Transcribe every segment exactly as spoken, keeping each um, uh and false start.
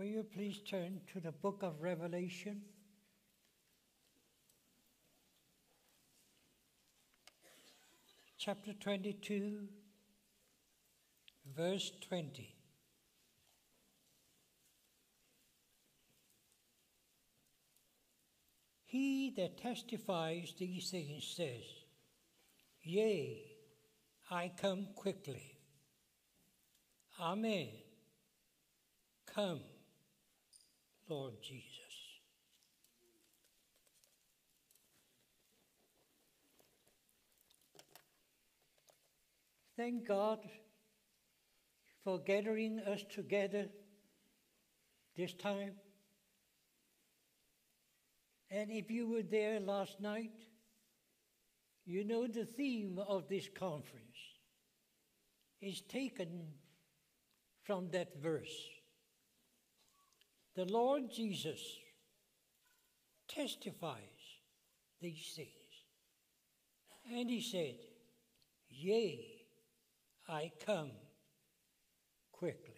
Will you please turn to the book of Revelation? Chapter twenty-two, verse twenty. He that testifies these things says, Yea, I come quickly. Amen. Come, Lord Jesus. Thank God for gathering us together this time. And if you were there last night, you know the theme of this conference is taken from that verse. The Lord Jesus testifies these things. And he said, Yea, I come quickly.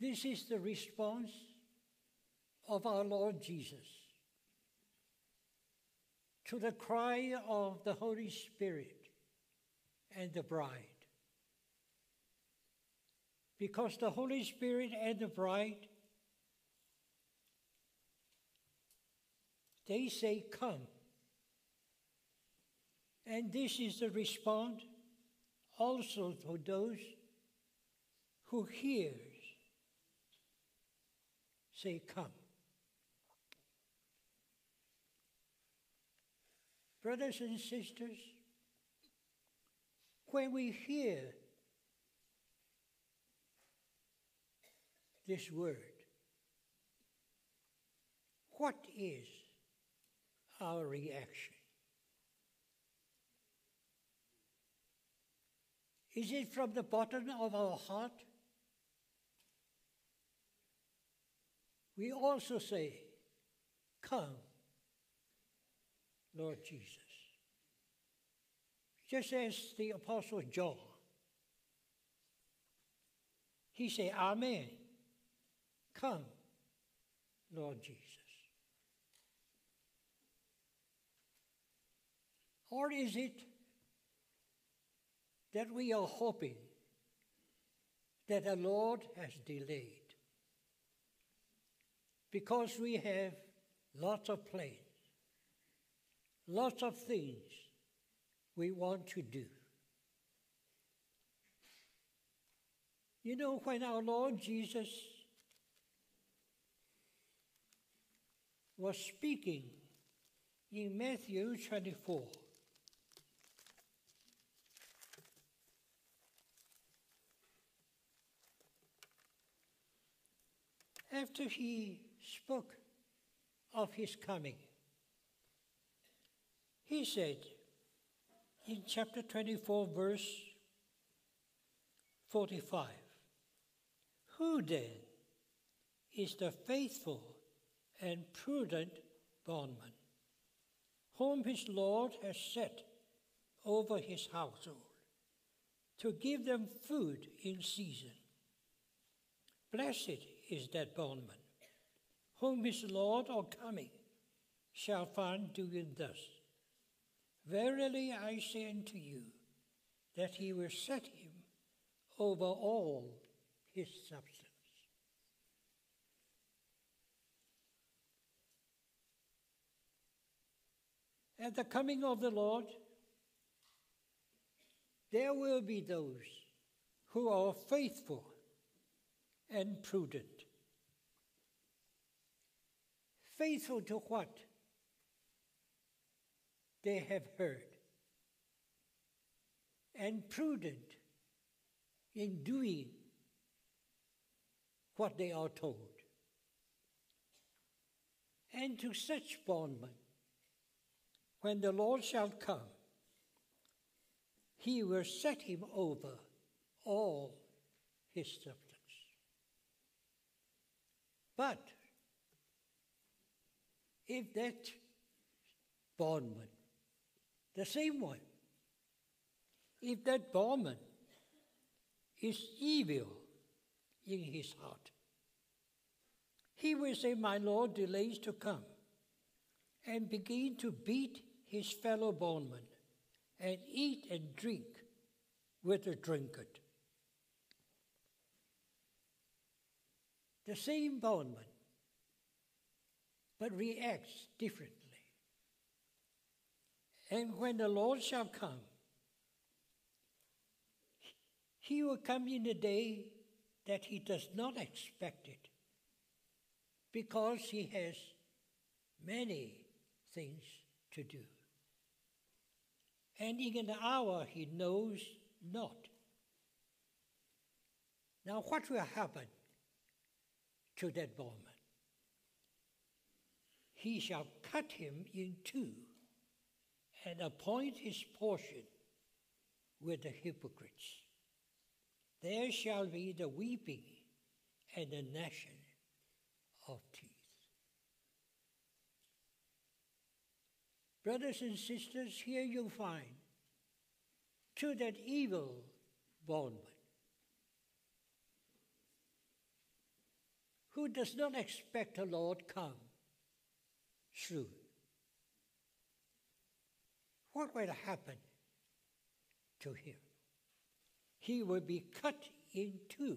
This is the response of our Lord Jesus to the cry of the Holy Spirit and the bride. Because the Holy Spirit and the bride, they say, Come. And this is the response also to those who hear. Say, come. Brothers and sisters, when we hear this word, what is our reaction? Is it from the bottom of our heart? We also say, Come, Lord Jesus. Just as the Apostle John, he said, Amen. Come, Lord Jesus. Or is it that we are hoping that the Lord has delayed? Because we have lots of plans, lots of things we want to do. You know, when our Lord Jesus was speaking in Matthew twenty-four, after he spoke of his coming, he said in chapter twenty-four, verse forty-five, Who then is the faithful and prudent bondman, whom his Lord has set over his household, to give them food in season? Blessed is that bondman, whom his Lord on coming shall find doing thus. Verily I say unto you, that he will set him over all his substance. At the coming of the Lord, there will be those who are faithful and prudent. Faithful to what they have heard, and prudent in doing what they are told. And to such bondmen, when the Lord shall come, he will set him over all his substance. But if that bondman, the same one, if that Brahman is evil in his heart, he will say, my Lord delays to come, and begin to beat his fellow bondmen, and eat and drink with the drunkard. The same bondman, but reacts differently. And when the Lord shall come, he will come in a day that he does not expect it, because he has many things to do. And in an hour he knows not. Now what will happen to that bondman? He shall cut him in two and appoint his portion with the hypocrites. There shall be the weeping and the gnashing of teeth. Brothers and sisters, here you find to that evil bondman who does not expect the Lord come soon. What will happen to him? He will be cut in two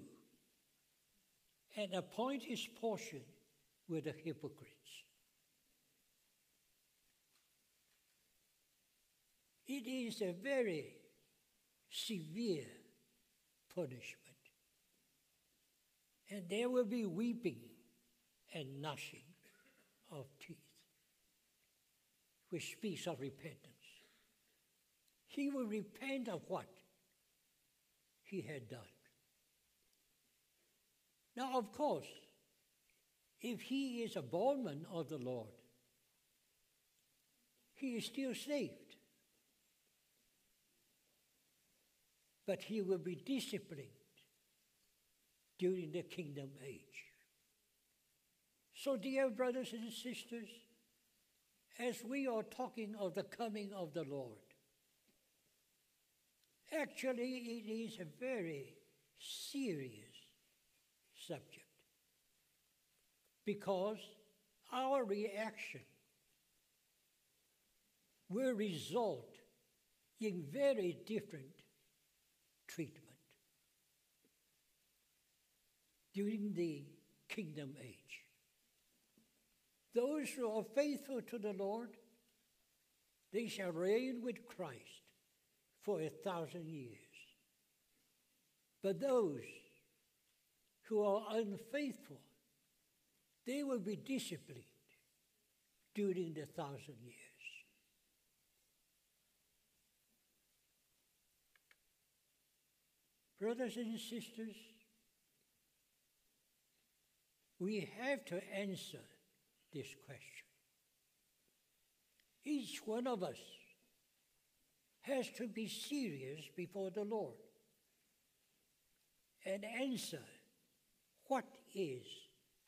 and appoint his portion with the hypocrites. It is a very severe punishment. And there will be weeping and gnashing of teeth, which speaks of repentance. He will repent of what he had done. Now, of course, if he is a bondman of the Lord, he is still saved. But he will be disciplined during the kingdom age. So, dear brothers and sisters, as we are talking of the coming of the Lord, actually it is a very serious subject, because our reaction will result in very different treatment during the kingdom age. Those who are faithful to the Lord, they shall reign with Christ for a thousand years. But those who are unfaithful, they will be disciplined during the thousand years. Brothers and sisters, we have to answer this question. Each one of us has to be serious before the Lord and answer, what is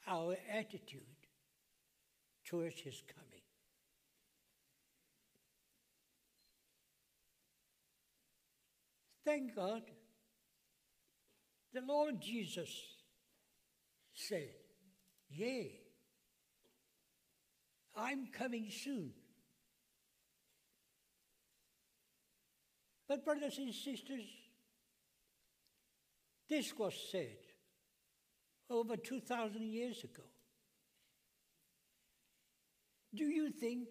our attitude towards his coming? Thank God, the Lord Jesus said, yea, I'm coming soon. But brothers and sisters, this was said over two thousand years ago. Do you think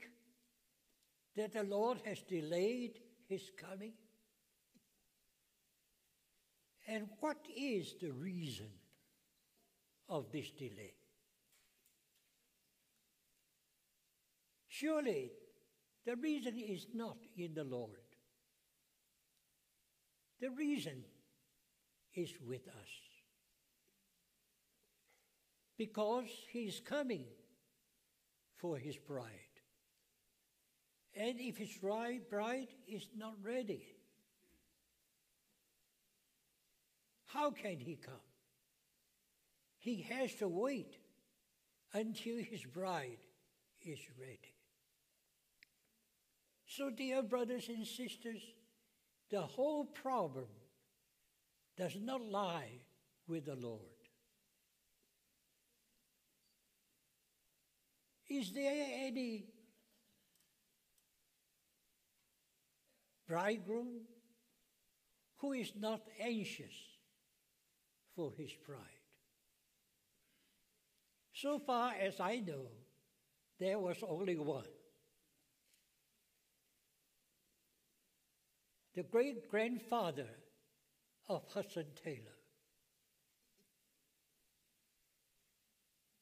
that the Lord has delayed his coming? And what is the reason of this delay? Surely, the reason is not in the Lord. The reason is with us, because he is coming for his bride. And if his bride is not ready, how can he come? He has to wait until his bride is ready. So, dear brothers and sisters, The whole problem does not lie with the Lord. Is there any bridegroom who is not anxious for his bride? So far as I know, there was only one. The great-grandfather of Hudson Taylor.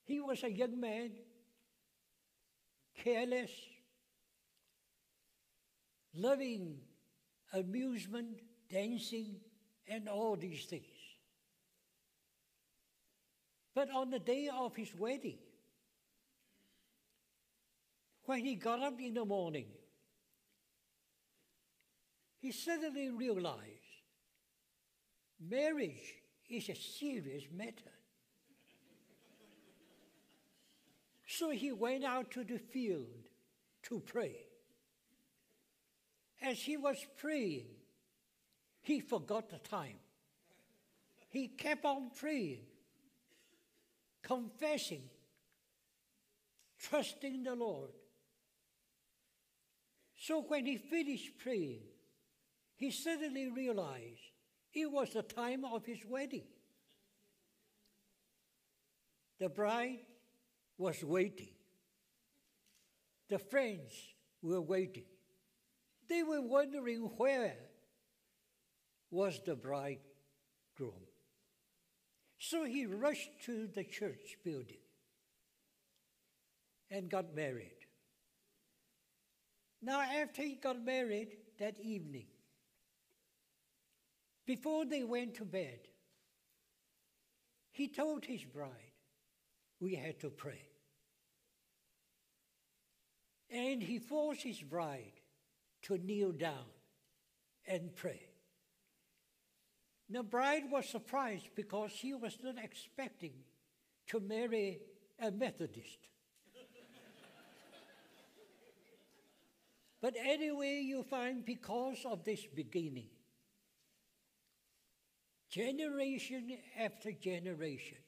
He was a young man, careless, loving amusement, dancing, and all these things. But on the day of his wedding, when he got up in the morning, he suddenly realized marriage is a serious matter. So he went out to the field to pray. As he was praying, he forgot the time. He kept on praying, confessing, trusting the Lord. So when he finished praying, he suddenly realized it was the time of his wedding. The bride was waiting. The friends were waiting. They were wondering where was the bridegroom. So he rushed to the church building and got married. Now, after he got married that evening, before they went to bed, he told his bride, "We had to pray." And he forced his bride to kneel down and pray. The bride was surprised because she was not expecting to marry a Methodist. But anyway, you find because of this beginning, generation after generation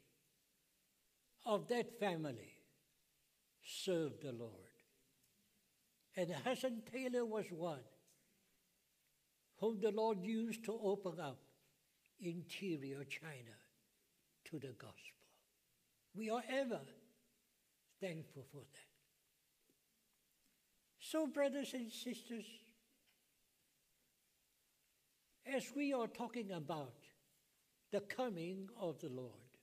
of that family served the Lord. And Hudson Taylor was one whom the Lord used to open up interior China to the gospel. We are ever thankful for that. So, brothers and sisters, as we are talking about the coming of the Lord,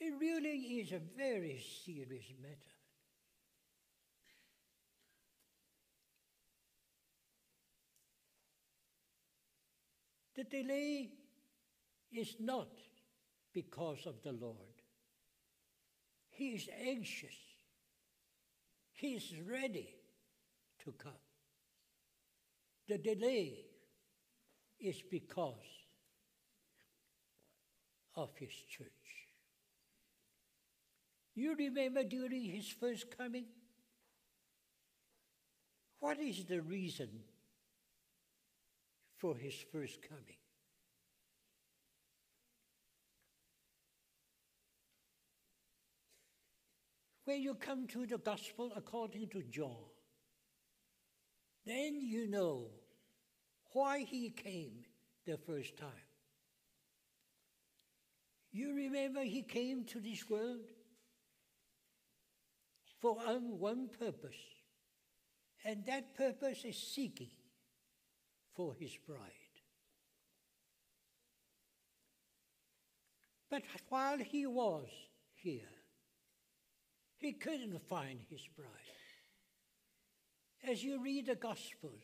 it really is a very serious matter. The delay is not because of the Lord. He is anxious. He is ready to come. The delay is because of his church. You remember during his first coming? What is the reason for his first coming? When you come to the gospel according to John, then you know why he came the first time. You remember he came to this world for one purpose, and that purpose is seeking for his bride. But while he was here, he couldn't find his bride. As you read the Gospels,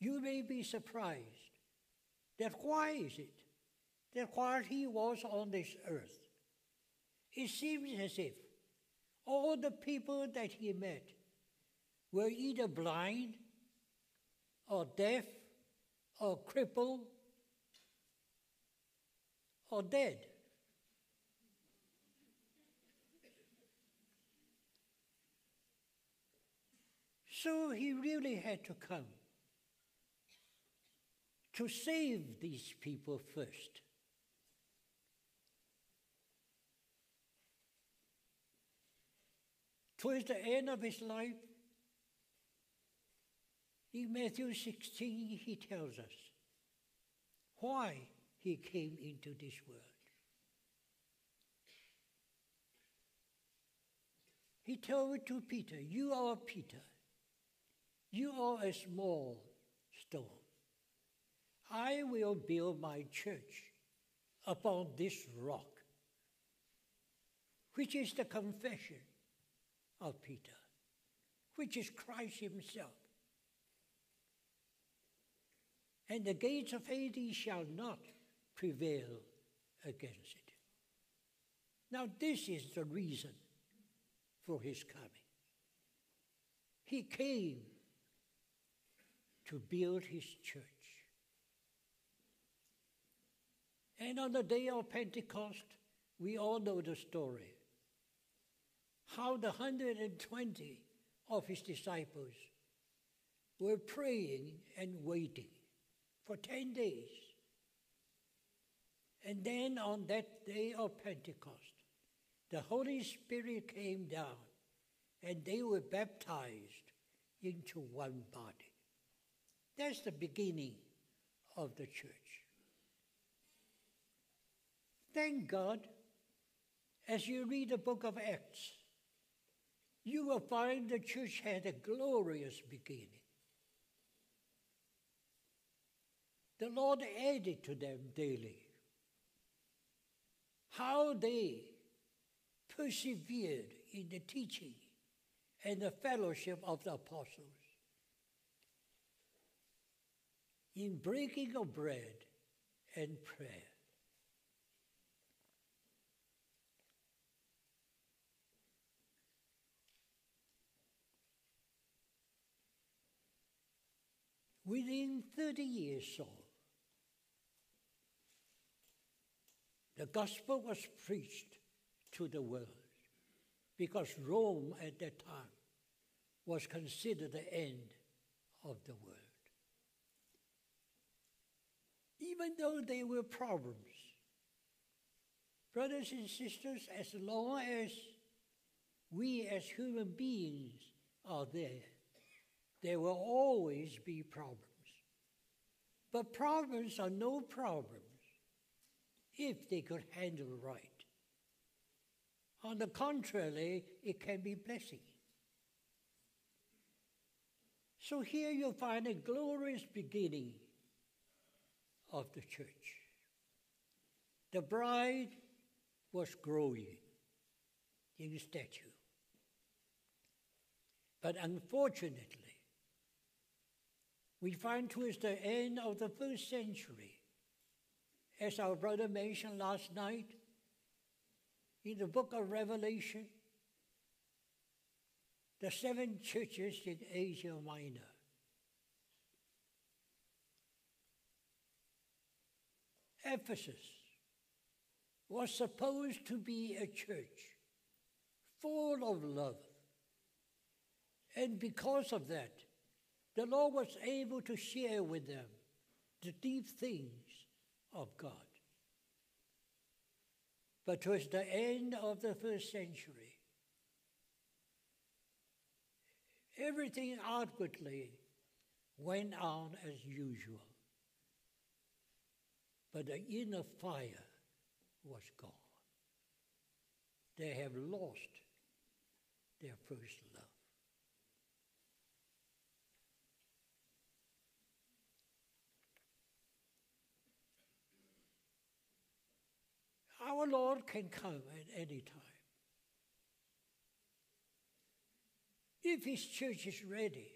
you may be surprised that why is it that while he was on this earth, it seems as if all the people that he met were either blind or deaf or crippled, or dead. So he really had to come to save these people first. Towards the end of his life, in Matthew sixteen, he tells us why he came into this world. He told to Peter, "You are Peter, you are a small stone. I will build my church upon this rock," which is the confession of Peter, which is Christ himself. "And the gates of Hades shall not prevail against it." Now this is the reason for his coming. He came to build his church. And on the day of Pentecost, we all know the story, how the one hundred twenty of his disciples were praying and waiting for ten days. And then on that day of Pentecost, the Holy Spirit came down and they were baptized into one body. That's the beginning of the church. Thank God, as you read the book of Acts, you will find the church had a glorious beginning. The Lord added to them daily. How they persevered in the teaching and the fellowship of the apostles, in breaking of bread and prayer. Within thirty years so, the gospel was preached to the world, because Rome at that time was considered the end of the world. Even though there were problems, brothers and sisters, as long as we as human beings are there, there will always be problems. But problems are no problems if they could handle right. On the contrary, it can be blessing. So here you find a glorious beginning of the church. The bride was growing in stature. But unfortunately, we find towards the end of the first century, as our brother mentioned last night, in the book of Revelation, the seven churches in Asia Minor. Ephesus was supposed to be a church full of love. And because of that, the Lord was able to share with them the deep things of God. But towards the end of the first century, everything outwardly went on as usual. But the inner fire was gone. They have lost their first love. Our Lord can come at any time. If his church is ready,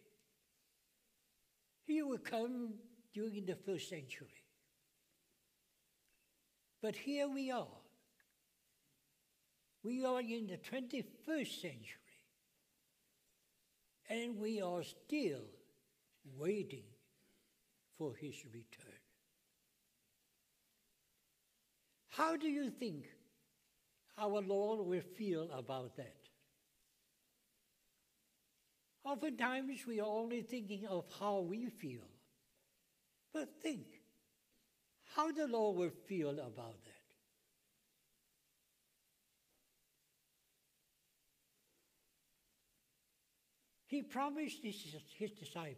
he will come during the first century. But here we are. We are in the twenty-first century. And we are still waiting for his return. How do you think our Lord will feel about that? Oftentimes we are only thinking of how we feel. But think how the Lord will feel about that. He promised his, his disciples,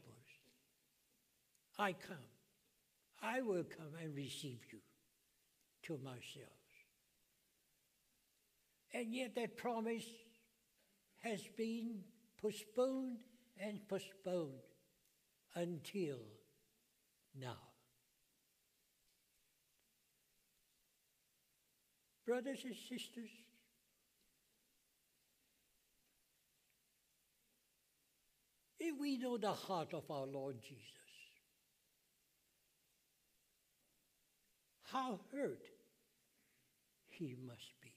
I come, I will come and receive you to myself. And yet that promise has been postponed and postponed until now. Brothers and sisters, if we know the heart of our Lord Jesus, how hurt he must be.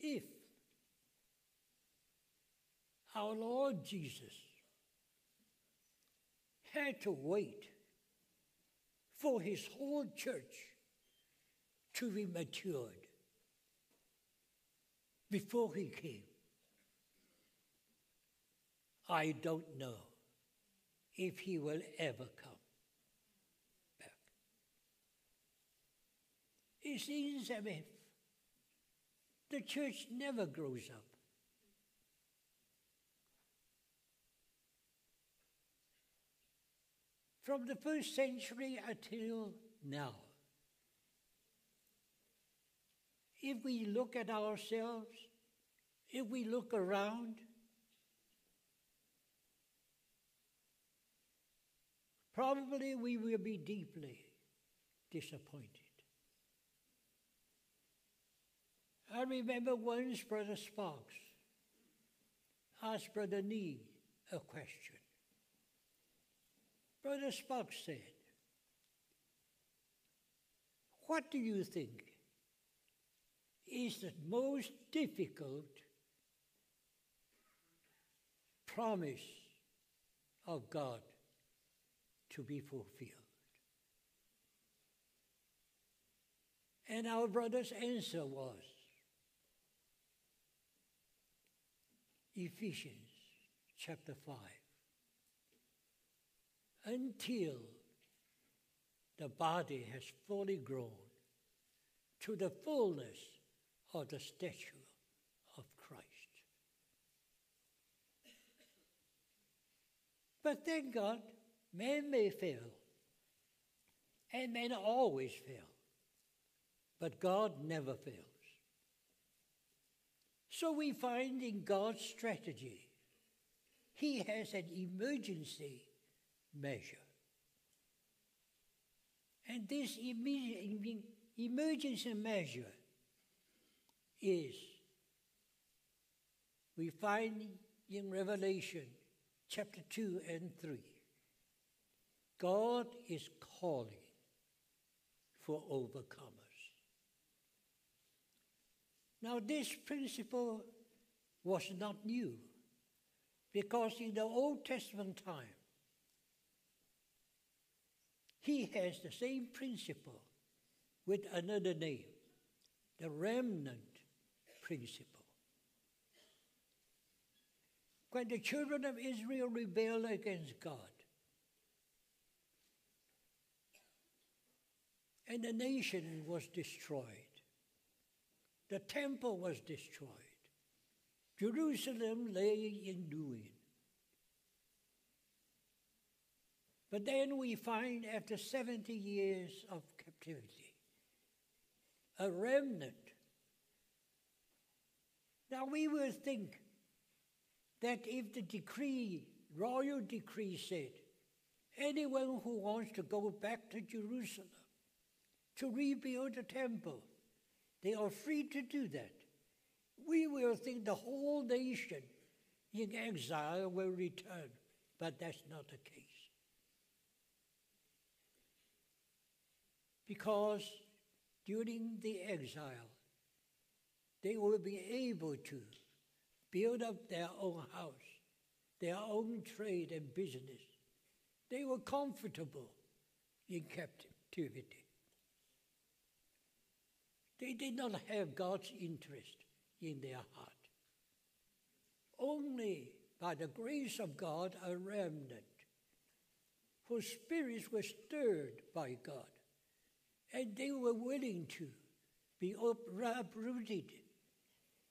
If our Lord Jesus had to wait for his whole church to be matured before he came, I don't know if he will ever come back. It seems as if the church never grows up. From the first century until now, if we look at ourselves, if we look around, probably we will be deeply disappointed. I remember once Brother Sparks asked Brother Nee a question. Brother Sparks said, what do you think is the most difficult promise of God to be fulfilled? And our brother's answer was, Ephesians chapter five. Until the body has fully grown to the fullness of the stature of Christ. But thank God, man may fail, and men always fail, but God never fails. So we find in God's strategy, he has an emergency measure. And this emergency measure is, we find in Revelation chapter two and three, God is calling for overcomers. Now this principle was not new, because in the Old Testament time, he has the same principle with another name, the remnant principle. When the children of Israel rebelled against God, and the nation was destroyed, the temple was destroyed, Jerusalem lay in ruin. But then we find after seventy years of captivity, a remnant. Now we will think that if the decree, royal decree said, anyone who wants to go back to Jerusalem to rebuild the temple, they are free to do that. We will think the whole nation in exile will return, but that's not the case. Because during the exile, they will be able to build up their own house, their own trade and business. They were comfortable in captivity. They did not have God's interest in their heart. Only by the grace of God, a remnant whose spirits were stirred by God, and they were willing to be uprooted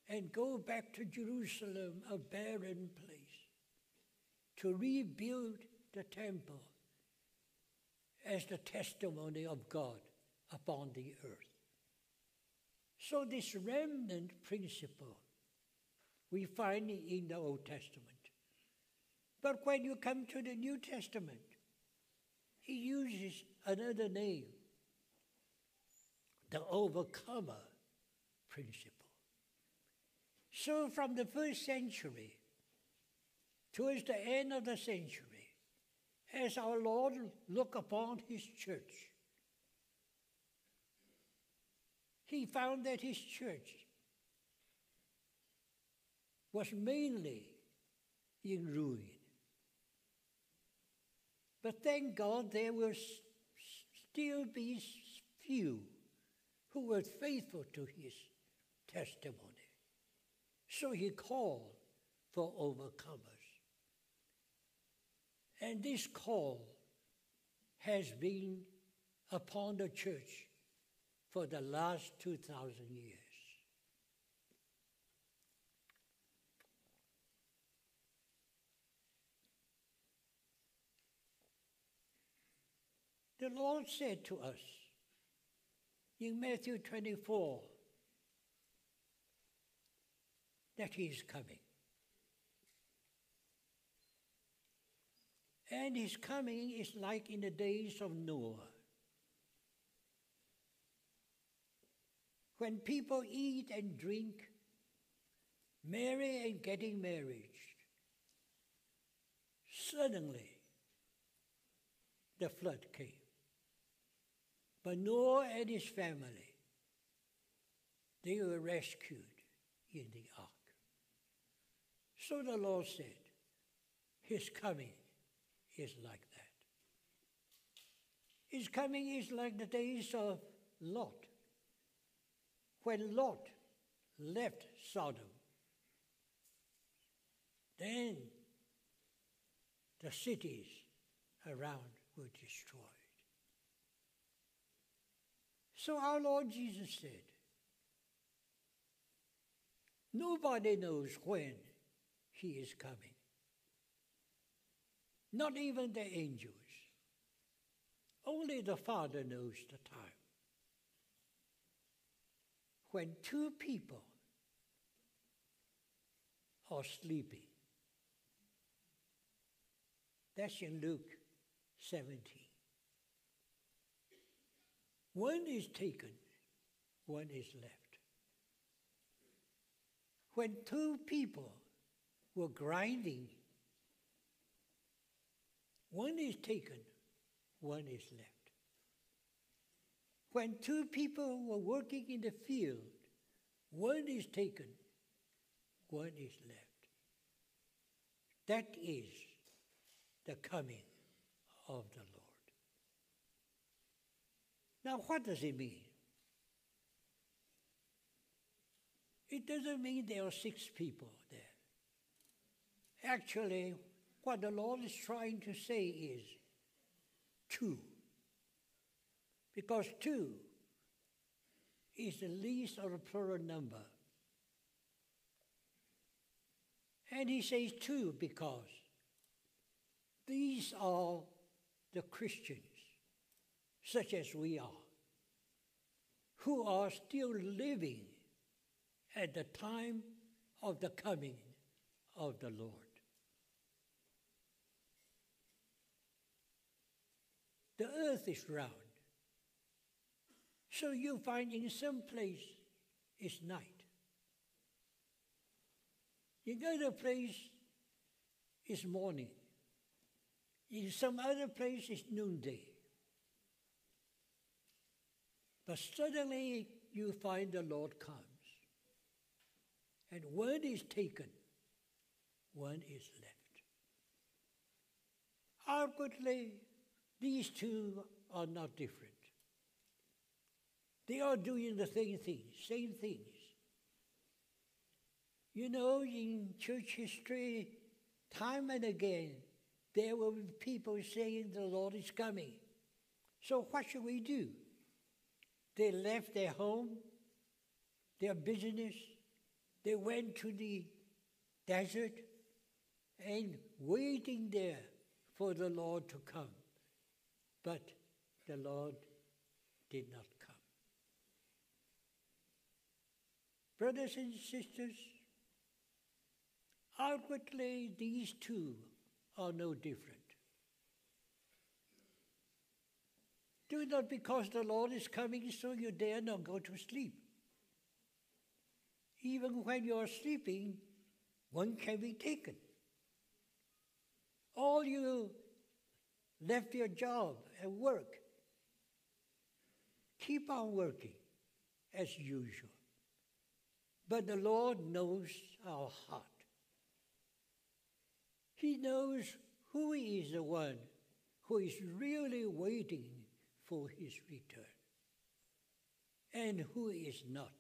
and go back to Jerusalem, a barren place, to rebuild the temple as the testimony of God upon the earth. So this remnant principle we find in the Old Testament. But when you come to the New Testament, he uses another name, the overcomer principle. So from the first century towards the end of the century, as our Lord looked upon his church, he found that his church was mainly in ruin. But thank God there will still be few who were faithful to his testimony. So he called for overcomers. And this call has been upon the church for the last two thousand years. The Lord said to us in Matthew twenty-four that he is coming. And his coming is like in the days of Noah, when people eat and drink, marry and getting married. Suddenly, the flood came. But Noah and his family, they were rescued in the ark. So the Lord said, his coming is like that. His coming is like the days of Lot, when Lot left Sodom. Then the cities around were destroyed. So our Lord Jesus said, nobody knows when he is coming, not even the angels. Only the Father knows the time. When two people are sleeping, that's in Luke seventeen. One is taken, one is left. When two people were grinding, one is taken, one is left. When two people were working in the field, one is taken, one is left. That is the coming of the Lord. Now, what does it mean? It doesn't mean there are six people there. Actually, what the Lord is trying to say is two. Because two is the least of the plural number. And he says two because these are the Christians, such as we are, who are still living at the time of the coming of the Lord. The earth is round. So you find in some place it's night. In other place it's morning. In some other place it's noonday. But suddenly you find the Lord comes. And one is taken, one is left. Outwardly, these two are not different. They are doing the same things, same things. You know, in church history, time and again, there will be people saying the Lord is coming. So what should we do? They left their home, their business. They went to the desert and waiting there for the Lord to come. But the Lord did not come. Brothers and sisters, outwardly these two are no different. Do not because the Lord is coming, so you dare not go to sleep. Even when you are sleeping, one can be taken. All you left your job and work, keep on working as usual. But the Lord knows our heart. He knows who is the one who is really waiting for his return and who is not.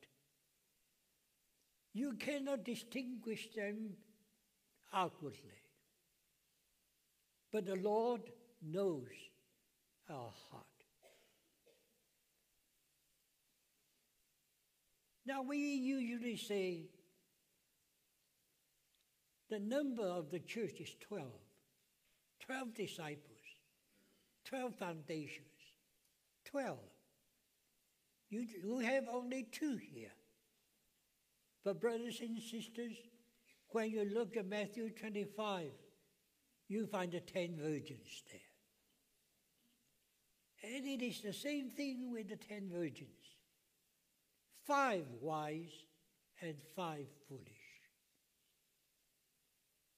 You cannot distinguish them outwardly, but the Lord knows our heart. Now we usually say the number of the church is twelve, twelve disciples, twelve foundations. Twelve. You, you have only two here. But brothers and sisters, when you look at Matthew twenty-five, you find the ten virgins there. And it is the same thing with the ten virgins. Five wise and five foolish.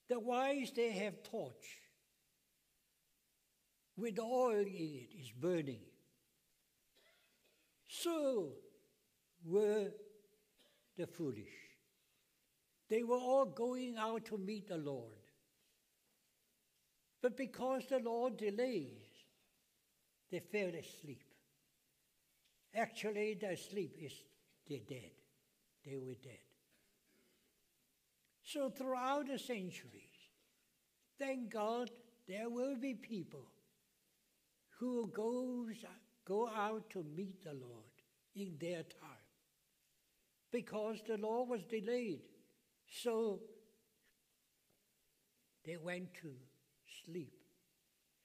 The wise, they have torch. With oil in it, it's burning. So were the foolish. They were all going out to meet the Lord. But because the Lord delays, they fell asleep. Actually, their sleep is they're dead. They were dead. So throughout the centuries, thank God, there will be people who goes go out to meet the Lord in their time. Because the Lord was delayed, so they went to sleep,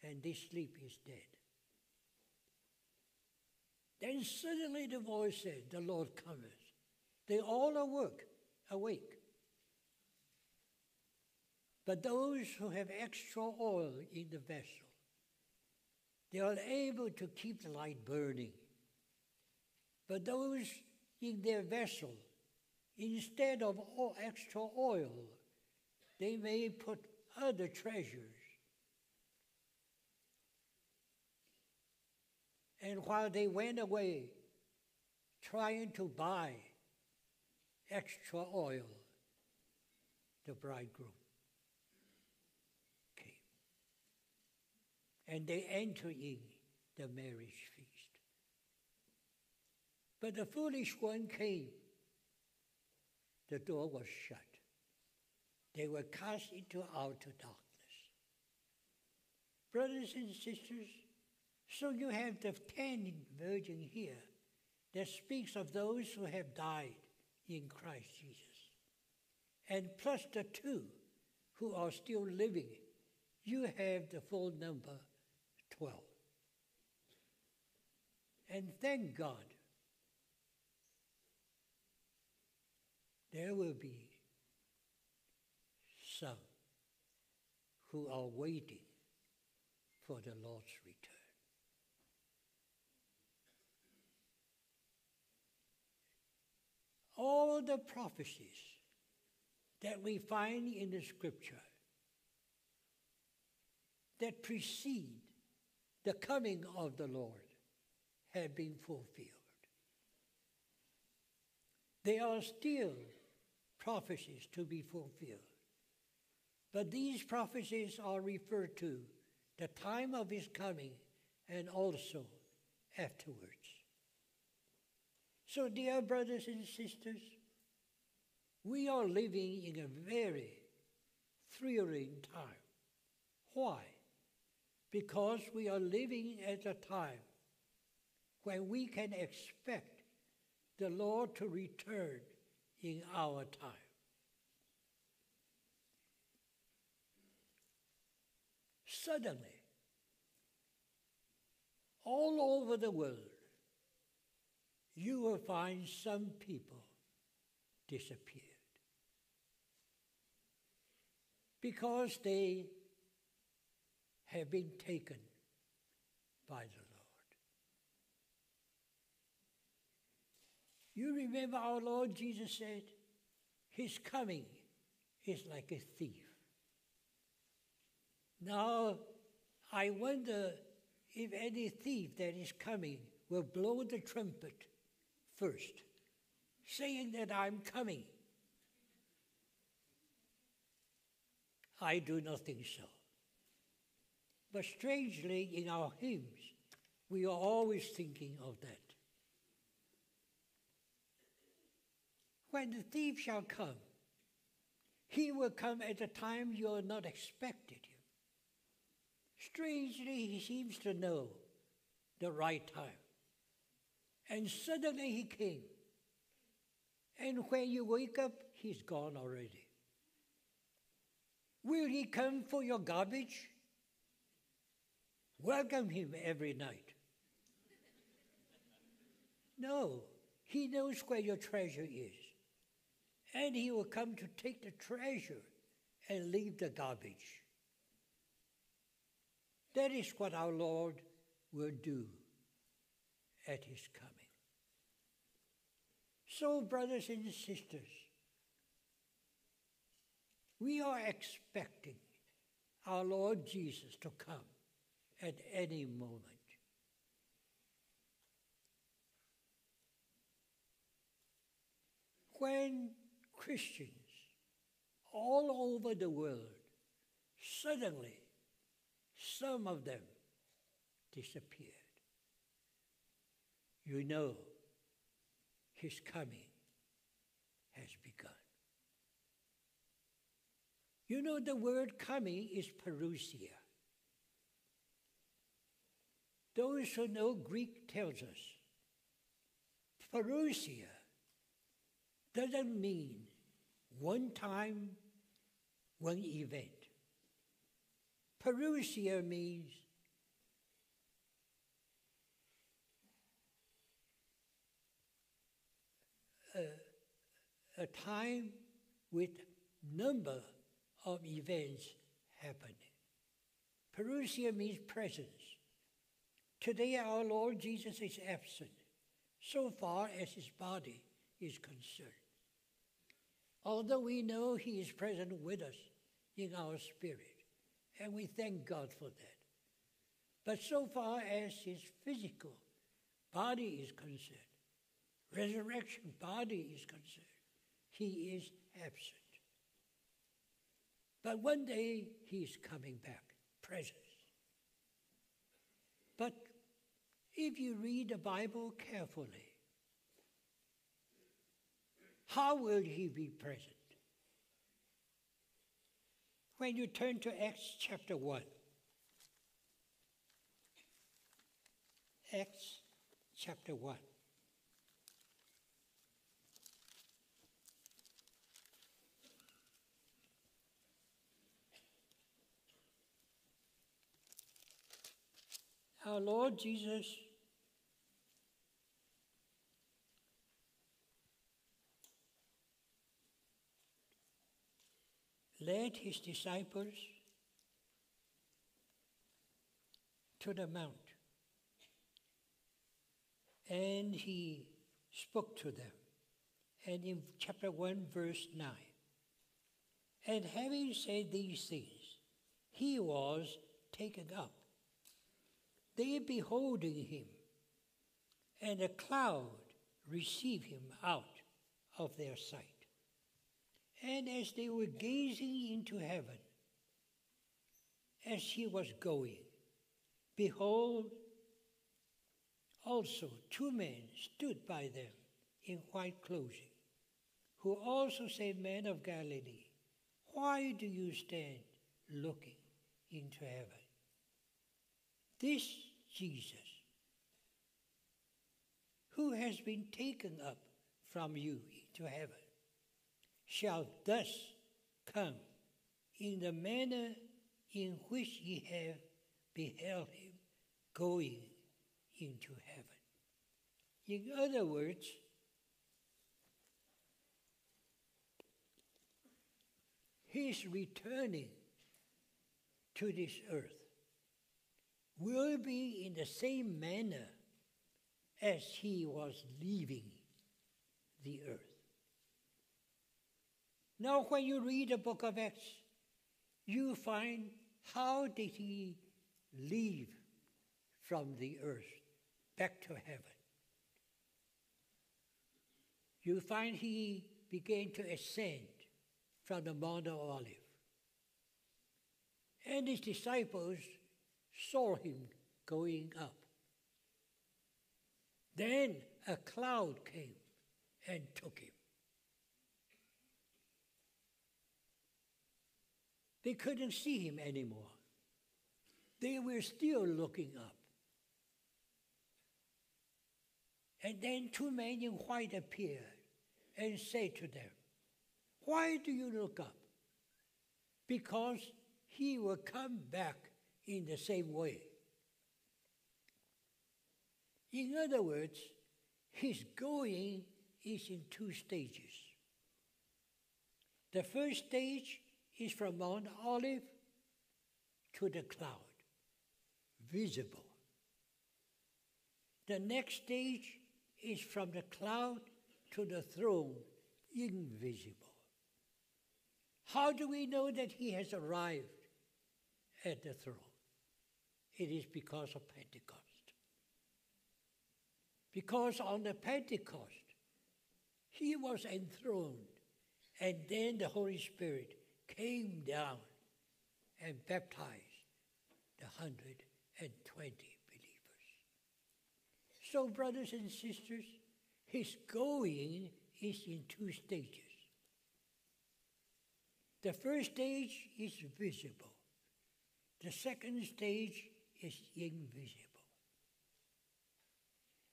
and this sleep is dead. Then suddenly the voice said, the Lord cometh. They all awoke, awake. But those who have extra oil in the vessel, they are able to keep the light burning. But those in their vessel, instead of extra oil, they may put other treasures. And while they went away trying to buy extra oil, the bridegroom and they enter in the marriage feast. But the foolish one came. The door was shut. They were cast into outer darkness. Brothers and sisters, so you have the ten virgins here that speaks of those who have died in Christ Jesus, and plus the two who are still living. You have the full number. twelve. And thank God, there will be some who are waiting for the Lord's return. All the prophecies that we find in the Scripture that precede the coming of the Lord have been fulfilled. There are still prophecies to be fulfilled. But these prophecies are referred to the time of his coming and also afterwards. So, dear brothers and sisters, we are living in a very thrilling time. Why? Because we are living at a time when we can expect the Lord to return in our time. Suddenly, all over the world, you will find some people disappeared because they have been taken by the Lord. You remember our Lord Jesus said, His coming is like a thief. Now, I wonder if any thief that is coming will blow the trumpet first, saying that I'm coming. I do not think so. But strangely, in our hymns, we are always thinking of that. When the thief shall come, he will come at a time you are not expected him. Strangely, he seems to know the right time. And suddenly he came. And when you wake up, he's gone already. Will he come for your garbage? Welcome him every night. No, he knows where your treasure is. And he will come to take the treasure and leave the garbage. That is what our Lord will do at His coming. So, brothers and sisters, we are expecting our Lord Jesus to come at any moment. When Christians all over the world, suddenly, some of them disappeared, you know His coming has begun. You know the word coming is parousia. Those who know Greek tells us, parousia doesn't mean one time, one event. Parousia means A, a time with number of events happening. Parousia means presence. Today our Lord Jesus is absent, so far as His body is concerned. Although we know He is present with us in our spirit, and we thank God for that. But so far as His physical body is concerned, resurrection body is concerned, He is absent. But one day He is coming back, presence. But if you read the Bible carefully, how will He be present? When you turn to Acts chapter one, Acts chapter one. Our Lord Jesus led His disciples to the mount, and He spoke to them. And in chapter one, verse nine, and having said these things, He was taken up. They beholding Him, and a cloud received Him out of their sight. And as they were gazing into heaven, as He was going, behold, also two men stood by them in white clothing, who also said, "Men of Galilee, why do you stand looking into heaven?" This Jesus, who has been taken up from you into heaven, shall thus come in the manner in which ye have beheld him going into heaven. In other words, his returning to this earth will be in the same manner as he was leaving the earth. Now, when you read the book of Acts, you find how did he leave from the earth back to heaven. You find he began to ascend from the Mount of Olives. And his disciples saw him going up. Then a cloud came and took him. They couldn't see him anymore. They were still looking up. And then two men in white appeared and said to them, "Why do you look up?" Because he will come back in the same way. In other words, his going is in two stages. The first stage is from Mount Olive to the cloud, visible. The next stage is from the cloud to the throne, invisible. How do we know that he has arrived at the throne? It is because of Pentecost. Because on the Pentecost, he was enthroned, and then the Holy Spirit came down and baptized the one hundred twenty believers. So, brothers and sisters, his going is in two stages. The first stage is visible. The second stage is invisible.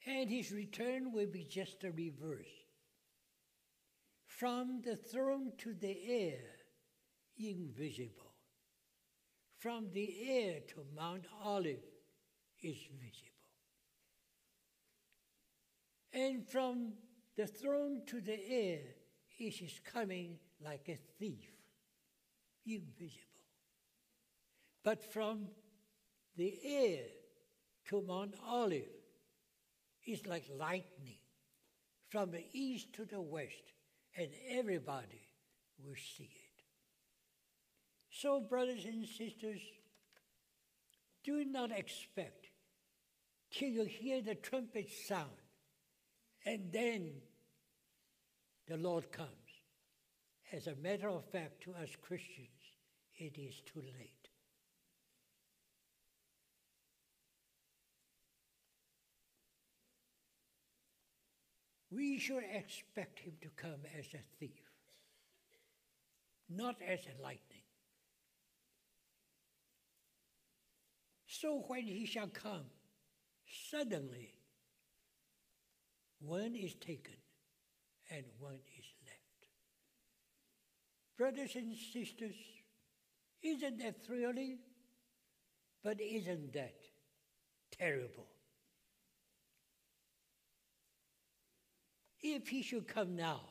And his return will be just the reverse. From the throne to the air, invisible. From the air to Mount Olive is visible. And from the throne to the air is his coming like a thief, invisible. But from the air to Mount Olive is like lightning, from the east to the west, and everybody will see it. So, brothers and sisters, do not expect till you hear the trumpet sound, and then the Lord comes. As a matter of fact, to us Christians, it is too late. We should expect him to come as a thief, not as a lightning. So when he shall come, suddenly, one is taken and one is left. Brothers and sisters, isn't that thrilling? But isn't that terrible? If he should come now,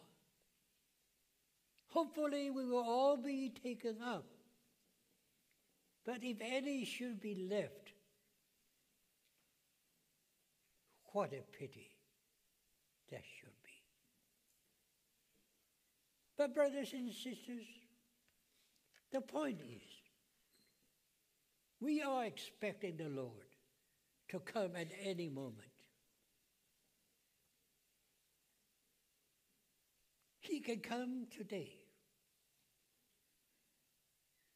hopefully we will all be taken up. But if any should be left, what a pity that should be. But brothers and sisters, the point is, we are expecting the Lord to come at any moment. He can come today.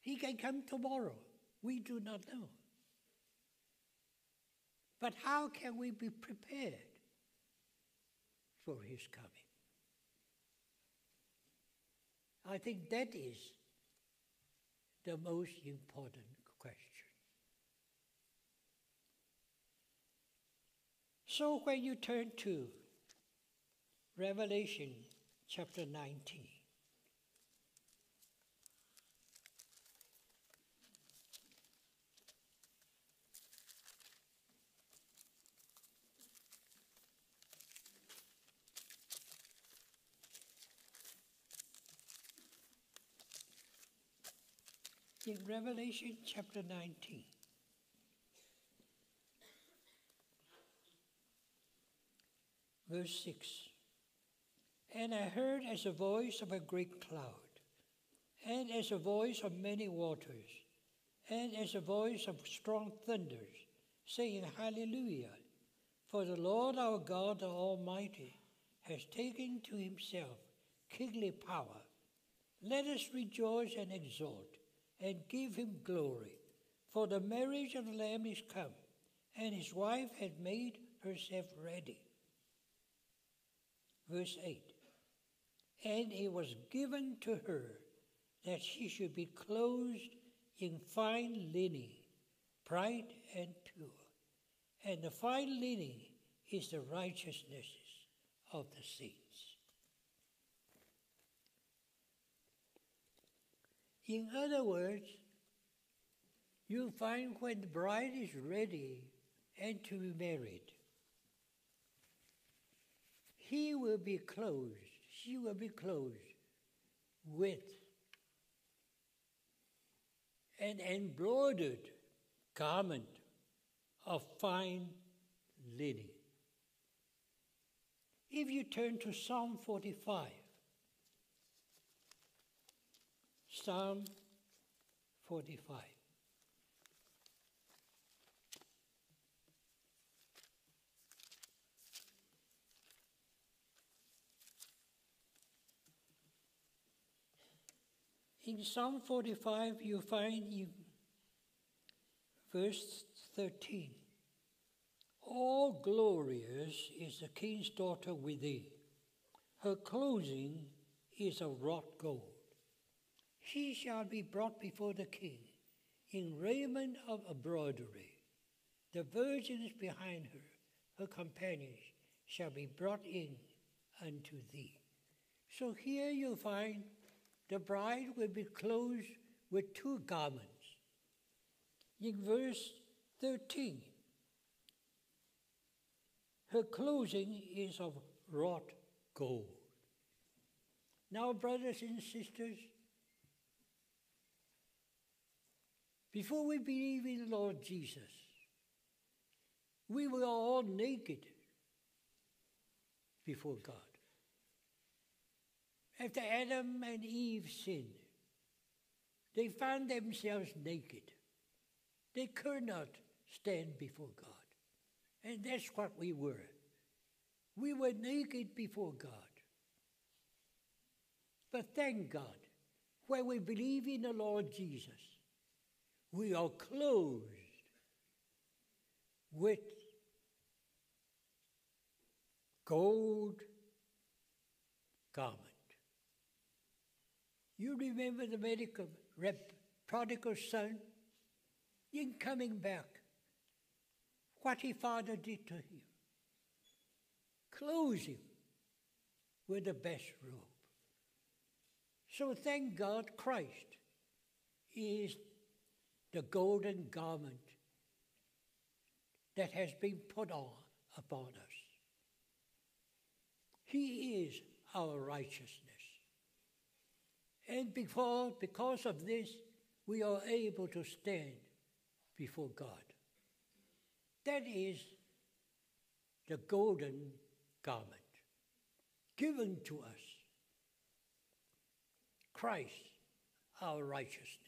He can come tomorrow. We do not know. But how can we be prepared for his coming. I think that is the most important question. So when you turn to Revelation chapter nineteen, in Revelation chapter nineteen, verse six, and I heard as the voice of a great cloud, and as the voice of many waters, and as the voice of strong thunders, saying, Hallelujah, for the Lord our God the Almighty has taken to himself kingly power. Let us rejoice and exult, and give him glory, for the marriage of the Lamb is come, and his wife had made herself ready. Verse eight, and it was given to her that she should be clothed in fine linen, bright and pure, and the fine linen is the righteousness of the saints. In other words, you find when the bride is ready and to be married, he will be clothed, she will be clothed with an embroidered garment of fine linen. If you turn to Psalm forty-five, Psalm forty-five. In Psalm forty-five, you find in verse thirteen, all glorious is the king's daughter with thee. Her clothing is of wrought gold. She shall be brought before the king in raiment of embroidery. The virgins behind her, her companions, shall be brought in unto thee. So here you find the bride will be clothed with two garments. In verse thirteen, her clothing is of wrought gold. Now, brothers and sisters, before we believe in the Lord Jesus, we were all naked before God. After Adam and Eve sinned, they found themselves naked. They could not stand before God. And that's what we were. We were naked before God. But thank God, when we believe in the Lord Jesus, we are clothed with gold garment. You remember the medical rep, prodigal son? In coming back, what his father did to him, clothed him with the best robe. So thank God Christ is the golden garment that has been put on upon us. He is our righteousness. And before, because of this, we are able to stand before God. That is the golden garment given to us. Christ, our righteousness.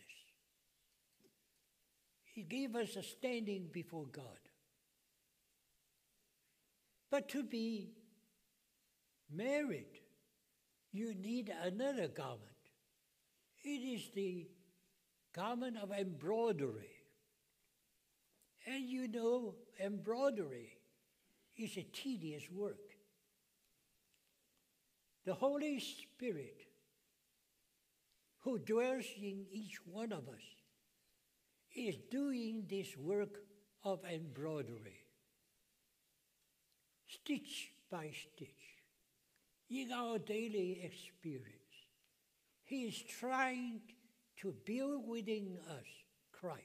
He gave us a standing before God. But to be married, you need another garment. It is the garment of embroidery. And you know, embroidery is a tedious work. the Holy Spirit who dwells in each one of us is doing this work of embroidery, stitch by stitch, in our daily experience. He is trying to build within us Christ.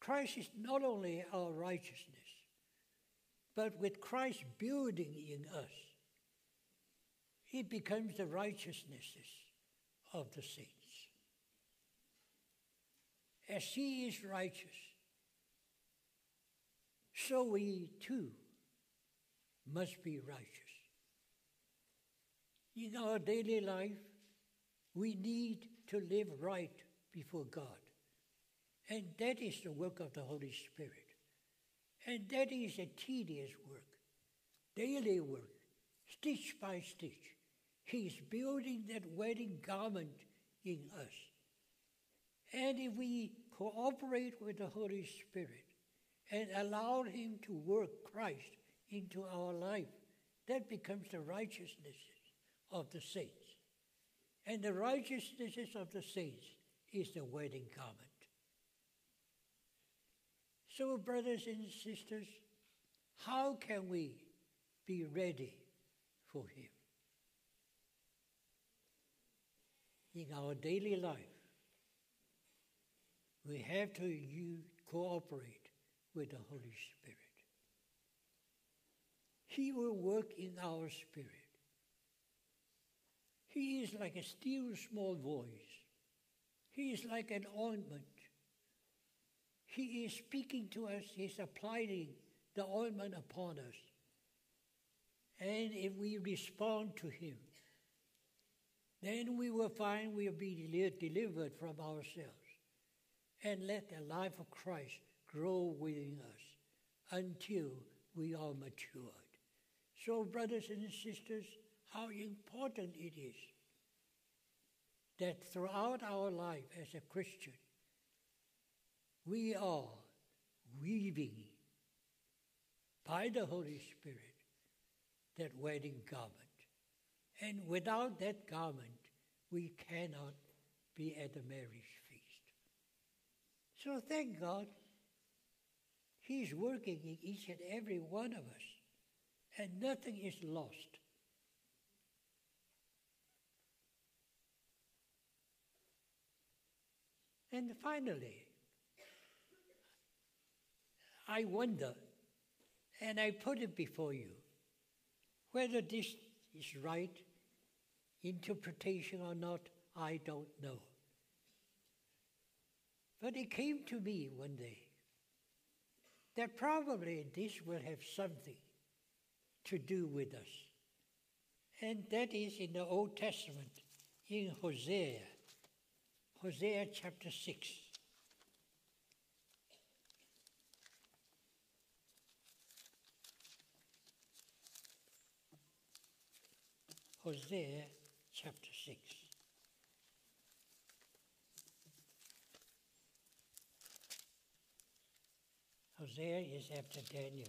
Christ is not only our righteousness, but with Christ building in us, it becomes the righteousnesses of the saints. As he is righteous, so we too must be righteous. In our daily life, we need to live right before God. And that is the work of the Holy Spirit. And that is a tedious work, daily work, stitch by stitch. He is building that wedding garment in us. And if we cooperate with the Holy Spirit and allow him to work Christ into our life, that becomes the righteousness of the saints. And the righteousness of the saints is the wedding garment. So, brothers and sisters, how can we be ready for him? In our daily life, we have to you, cooperate with the Holy Spirit. He will work in our spirit. He is like a still small voice. He is like an ointment. He is speaking to us, he is applying the ointment upon us. And if we respond to him, then we will find we will be delivered from ourselves. And let the life of Christ grow within us until we are matured. So, brothers and sisters, how important it is that throughout our life as a Christian, we are weaving by the Holy Spirit that wedding garment. And without that garment, we cannot be at the marriage feast. So thank God, he's working in each and every one of us, and nothing is lost. And finally, I wonder, and I put it before you, whether this is right interpretation or not, I don't know. But it came to me one day that probably this will have something to do with us. And that is in the Old Testament, in Hosea, Hosea chapter six. Hosea chapter six. Hosea is after Daniel.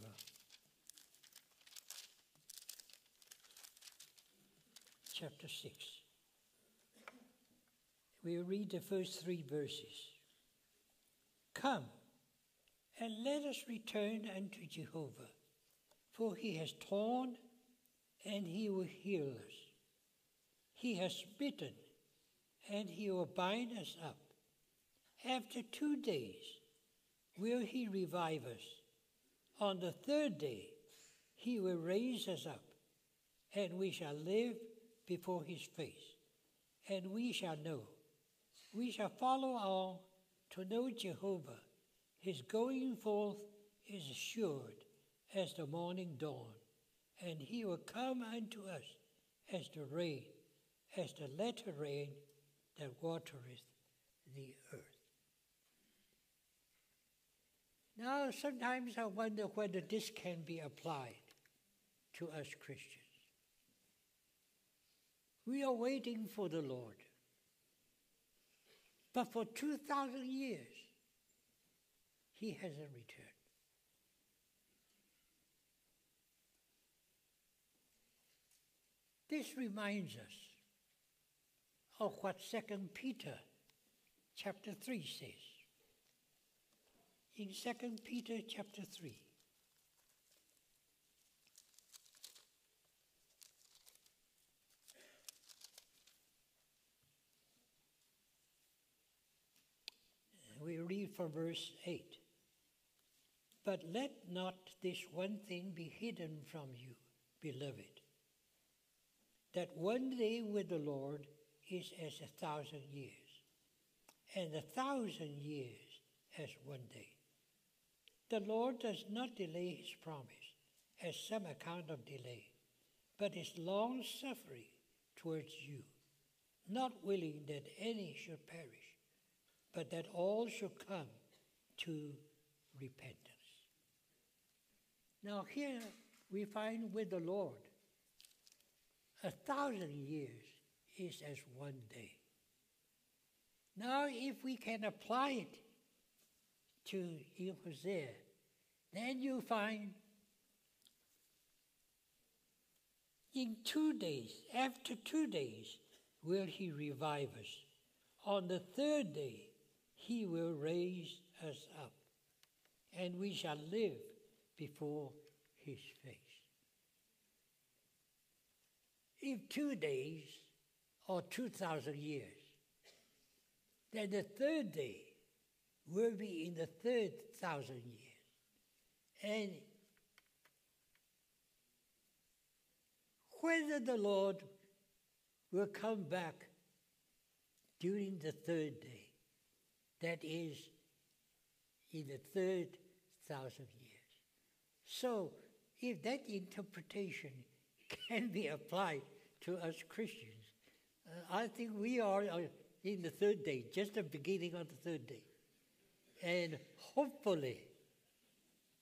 Chapter six. We'll read the first three verses. Come, and let us return unto Jehovah, for he has torn, and he will heal us. He has smitten, and he will bind us up. After two days will he revive us. On the third day he will raise us up, and we shall live before his face. And we shall know, we shall follow on to know Jehovah. His going forth is assured as the morning dawn, and he will come unto us as the rain, as the latter rain that watereth the earth. Now, sometimes I wonder whether this can be applied to us Christians. We are waiting for the Lord. But for two thousand years, he hasn't returned. This reminds us of what Second Peter chapter three says. In Second Peter chapter three, we read from verse eight. But let not this one thing be hidden from you, beloved, that one day with the Lord is as a thousand years, and a thousand years as one day. The Lord does not delay his promise, as some account of delay, but is long-suffering towards you, not willing that any should perish, but that all should come to repentance. Now here we find with the Lord, a thousand years is as one day. Now if we can apply it to Hosea, then you find in two days, after two days, will he revive us. On the third day, he will raise us up, and we shall live before his face. If two days or two thousand years, then the third day will be in the third thousand years. And whether the Lord will come back during the third day, that is in the third thousand years. So if that interpretation can be applied to us Christians, uh, I think we are uh, in the third day, just the beginning of the third day. And hopefully,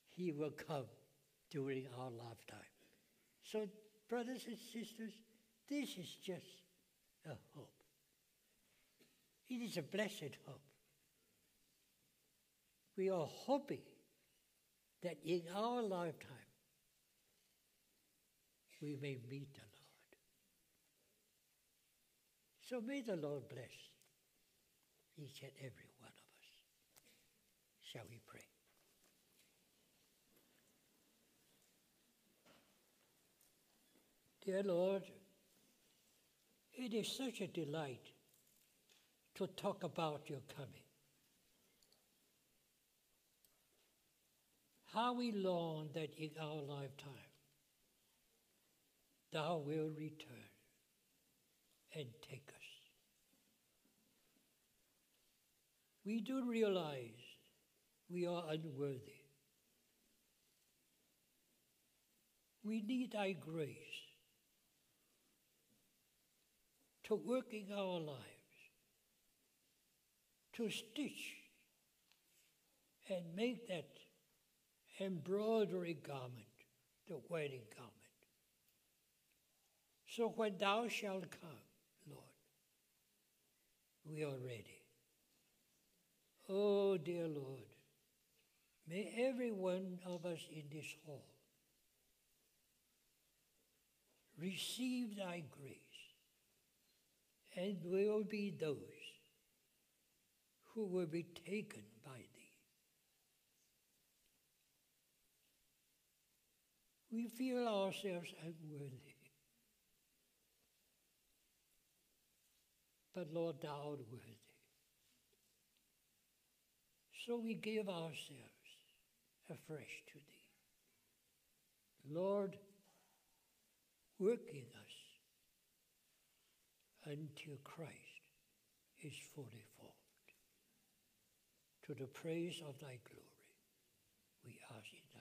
he will come during our lifetime. So, brothers and sisters, this is just a hope. It is a blessed hope. We are hoping that in our lifetime, we may meet the Lord. So may the Lord bless each and every one of us. Shall we pray? Dear Lord, it is such a delight to talk about your coming. How we long that in our lifetime, thou wilt return and take us. We do realize we are unworthy. We need thy grace to work in our lives, to stitch and make that embroidery garment, the wedding garment. So when thou shalt come, Lord, we are ready. Oh, dear Lord, may every one of us in this hall receive thy grace, and will be those who will be taken by thee. We feel ourselves unworthy. But Lord, thou art worthy. So we give ourselves afresh to thee. Lord, work in us until Christ is fully formed. To the praise of thy glory, we ask it.